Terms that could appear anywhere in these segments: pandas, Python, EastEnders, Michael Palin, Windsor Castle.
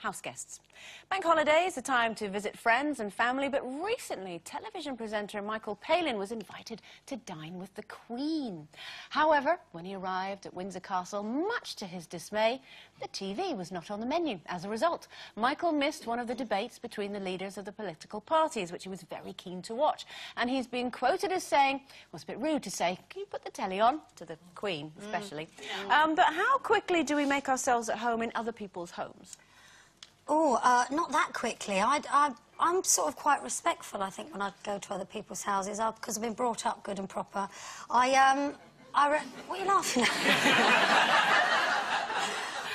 house guests. Bank holidays, a time to visit friends and family, but recently television presenter Michael Palin was invited to dine with the Queen. However, when he arrived at Windsor Castle, much to his dismay, the TV was not on the menu. As a result, Michael missed one of the debates between the leaders of the political parties, which he was very keen to watch. And he's been quoted as saying, well, it's a bit rude to say, can you put the telly on? To the Queen, especially. But how quickly do we make ourselves at home in other people's homes? Oh, not that quickly. I'm sort of quite respectful, I think, when I go to other people's houses, because I've been brought up good and proper. What are you laughing at?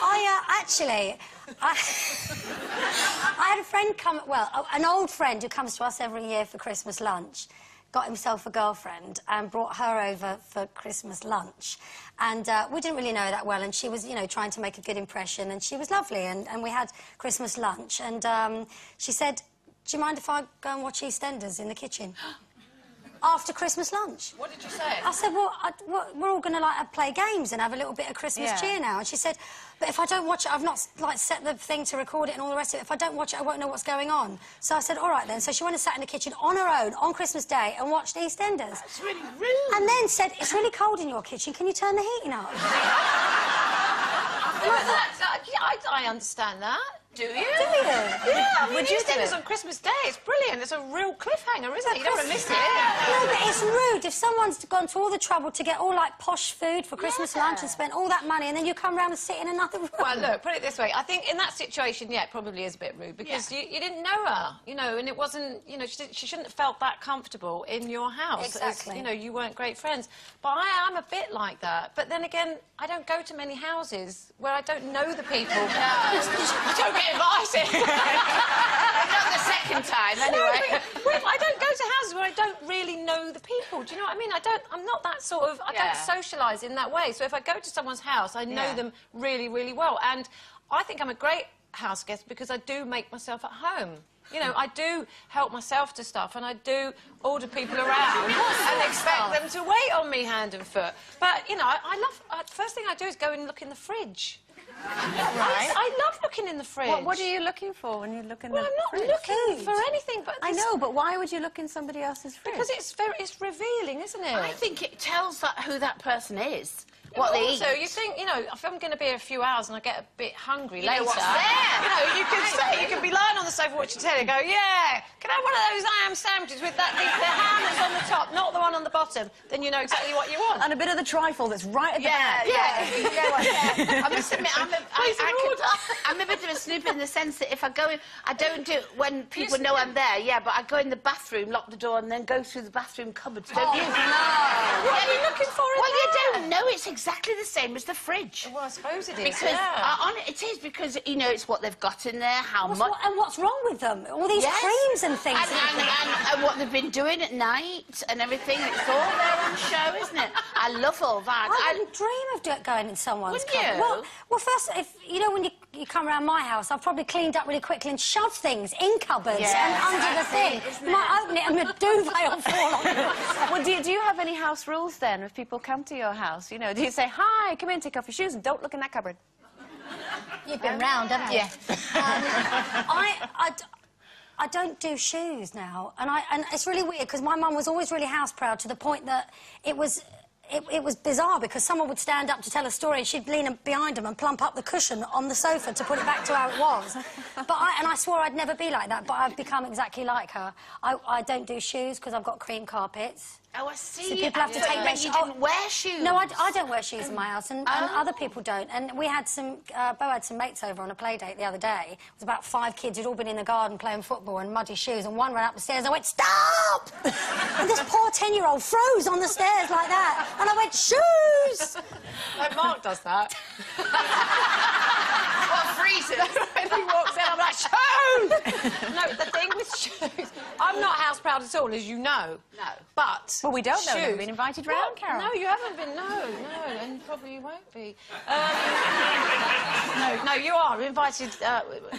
I had a friend come, well, an old friend who comes to us every year for Christmas lunch, got himself a girlfriend and brought her over for Christmas lunch. And we didn't really know her that well, and she was, you know, trying to make a good impression, and she was lovely, and we had Christmas lunch, and she said, do you mind if I go and watch EastEnders in the kitchen? After Christmas lunch. What did you say? I said, well, we're all going to, like, play games and have a little bit of Christmas cheer now. And she said, but if I don't watch it, I've not, like, set the thing to record it and all the rest of it. If I don't watch it, I won't know what's going on. So I said, all right, then. So she went and sat in the kitchen on her own on Christmas Day and watched EastEnders. That's really rude. And then said, it's really cold in your kitchen. Can you turn the heating up? I understand that. Do you? Do you? Yeah, I mean, EastEnders on Christmas Day, it's brilliant. It's a real cliffhanger, isn't it? You don't want to miss it. No, but it's rude. If someone's gone to all the trouble to get all, like, posh food for Christmas lunch and spent all that money, and then you come round and sit in another room. Well, look, put it this way. I think in that situation, yeah, it probably is a bit rude, because you didn't know her, you know, and it wasn't, you know, she shouldn't have felt that comfortable in your house. Exactly. As, you know, you weren't great friends. But I am a bit like that. But then again, I don't go to many houses where I don't know the people. I don't get invited. Not the second time, anyway. No, I don't go to houses where I don't really know the people. Do you know what I mean? I'm not that sort of... I don't socialise in that way. So if I go to someone's house, I know them really, really well. And I think I'm a great house guest because I do make myself at home. You know, I do help myself to stuff, and I do order people around and expect them to wait on me hand and foot. But, you know, first thing I do is go and look in the fridge. Right. I love looking in the fridge. What are you looking for when you look in the fridge? Well, I'm not looking for anything, but... I know, but why would you look in somebody else's fridge? Because it's revealing, isn't it? I think it tells who that person is. What they eat. So you think, you know, if I'm going to be here a few hours and I get a bit hungry later... You know what's there? You know, you could say, you could be lying on the sofa watching telly and go, yeah, can I have one of those ham sandwiches with that big, the ham that's on the top, not the one on the bottom, then you know exactly what you want. And a bit of the trifle that's right at the back. Yeah. I must admit, I'm a bit of a snoop in the sense that if I go in... I don't do it when people know I'm there, but I go in the bathroom, lock the door, and then go through the bathroom cupboards. Don't you? No. What are you looking for in there? Well, you don't know. It's exactly the same as the fridge. Well, I suppose it is. Because it is, because, you know, it's what they've got in there, how much... And what's wrong with them? All these creams and things. And what they've been doing at night and everything. It's all there on show, isn't it? I love all that. I wouldn't dream of going in someone's cupboard. Well, first, you know, when you come around my house, I've probably cleaned up really quickly and shoved things in cupboards and under the thing. Might open it and the duvet will fall on you. Well, do you have any house rules, then, if people come to your house? You know, do you say, hi, come in, take off your shoes and don't look in that cupboard? You've been round, haven't you? I don't do shoes now. And it's really weird, because my mum was always really house-proud to the point that it was bizarre, because someone would stand up to tell a story and she'd lean behind them and plump up the cushion on the sofa to put it back to how it was. And I swore I'd never be like that, but I've become exactly like her. I don't do shoes because I've got cream carpets. Oh, I see. So people have to take their shoes. You didn't wear shoes? No, I don't wear shoes in my house, and other people don't. And we had some... Beau had some mates over on a play date the other day. It was about 5 kids who'd all been in the garden playing football and muddy shoes, and one ran up the stairs and I went, stop! And this poor 10-year-old froze on the stairs like that. And I went, shoes! Like Mark does that. When he walks out, I'm like, shoes! No, the thing with shoes... I'm not house-proud at all, as you know. No. But... Well, we don't know. We've been invited round, Carol. No, you haven't been. No, and probably you won't be. No, you are invited.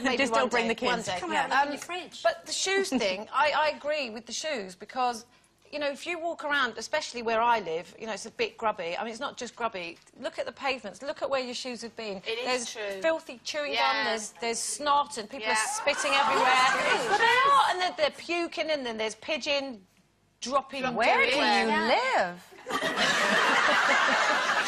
Maybe just don't bring the kids. One day. Come out in the fridge. But the shoes thing, I agree with the shoes, because you know, if you walk around, especially where I live, you know, it's a bit grubby. I mean, it's not just grubby. Look at the pavements. Look at where your shoes have been. There's filthy chewing gum. There's snot, and people are spitting everywhere. But they are, and they're puking, and then there's pigeon dropping. Where do you live?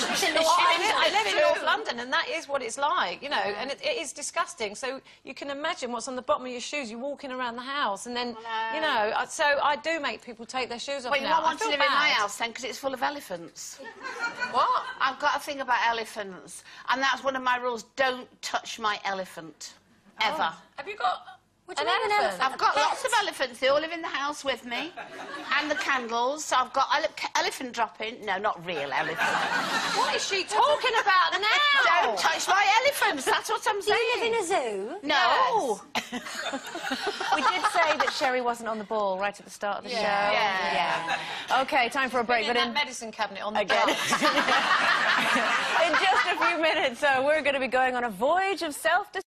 I live in North London, and that is what it's like, you know, and it is disgusting. So you can imagine what's on the bottom of your shoes. You're walking around the house, and then, you know, so I do make people take their shoes off. Well, you won't want to live in my house then, because it's full of elephants. What? I've got a thing about elephants, and that's one of my rules. Don't touch my elephant, ever. Have you got... An elephant? I've got lots of elephants. They all live in the house with me. And the candles. So I've got elephant dropping. No, not real elephants. What is she talking about now? Don't touch my elephants. That's what I'm saying. Do you live in a zoo? No. Yes. We did say that Sherry wasn't on the ball right at the start of the show. Yeah. OK, time for a break. But in that medicine cabinet on the again. In just a few minutes, we're going to be going on a voyage of self-discovery.